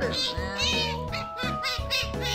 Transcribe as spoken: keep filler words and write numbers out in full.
started, man.